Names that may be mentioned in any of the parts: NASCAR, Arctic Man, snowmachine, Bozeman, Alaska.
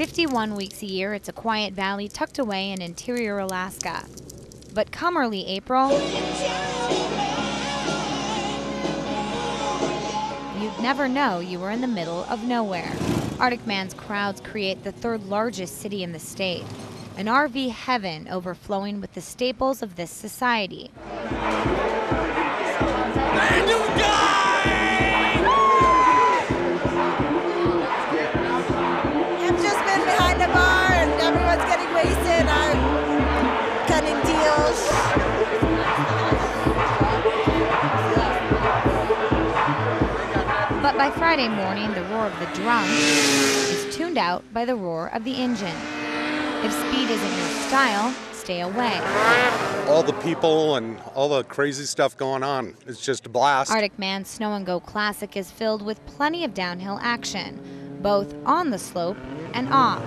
51 weeks a year, it's a quiet valley tucked away in interior Alaska. But come early April, you'd never know you were in the middle of nowhere. Arctic Man's crowds create the third largest city in the state, an RV heaven overflowing with the staples of this society. But by Friday morning, the roar of the drum is tuned out by the roar of the engine. If speed isn't your style, stay away. All the people and all the crazy stuff going on, it's just a blast. Arctic Man's Snow and Go Classic is filled with plenty of downhill action, both on the slope and off.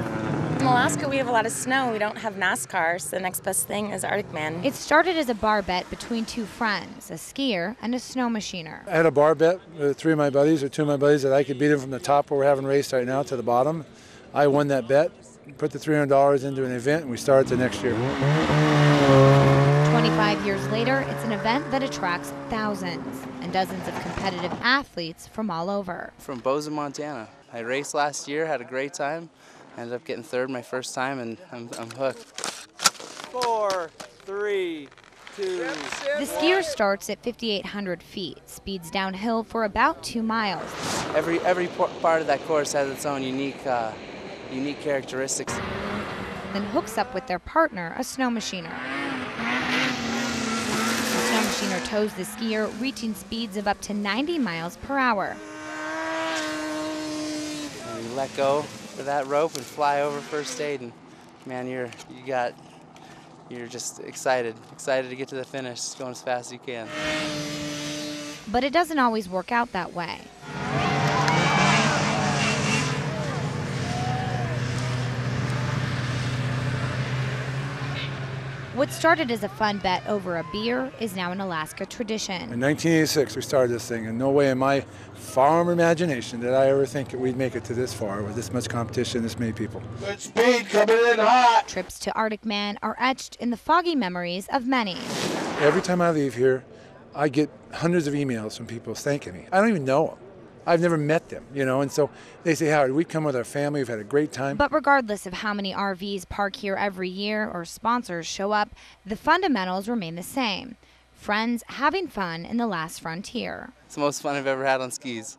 In Alaska, we have a lot of snow. We don't have NASCAR, so the next best thing is Arctic Man. It started as a bar bet between two friends, a skier and a snow machiner. I had a bar bet with two of my buddies, that I could beat them from the top where we're having a race right now to the bottom. I won that bet, put the $300 into an event, and we started the next year. 25 years later, it's an event that attracts thousands and dozens of competitive athletes from all over. From Bozeman, Montana. I raced last year, had a great time. I ended up getting third my first time, and I'm hooked. 4, 3, 2. The skier starts at 5,800 feet, speeds downhill for about 2 miles. Every part of that course has its own unique characteristics. Then hooks up with their partner, a snow machiner. The snow machiner tows the skier, reaching speeds of up to 90 miles per hour. And we let go for that rope and fly over first aid, and man, you're just excited to get to the finish, just going as fast as you can. But it doesn't always work out that way. What started as a fun bet over a beer is now an Alaska tradition. In 1986, we started this thing, and no way in my farm imagination did I ever think that we'd make it to this far with this much competition, this many people. Good speed coming in hot! Trips to Arctic Man are etched in the foggy memories of many. Every time I leave here, I get hundreds of emails from people thanking me. I don't even know them. I've never met them, you know, and so they say, Howard, we've come with our family, we've had a great time. But regardless of how many RVs park here every year or sponsors show up, the fundamentals remain the same. Friends having fun in the last frontier. It's the most fun I've ever had on skis.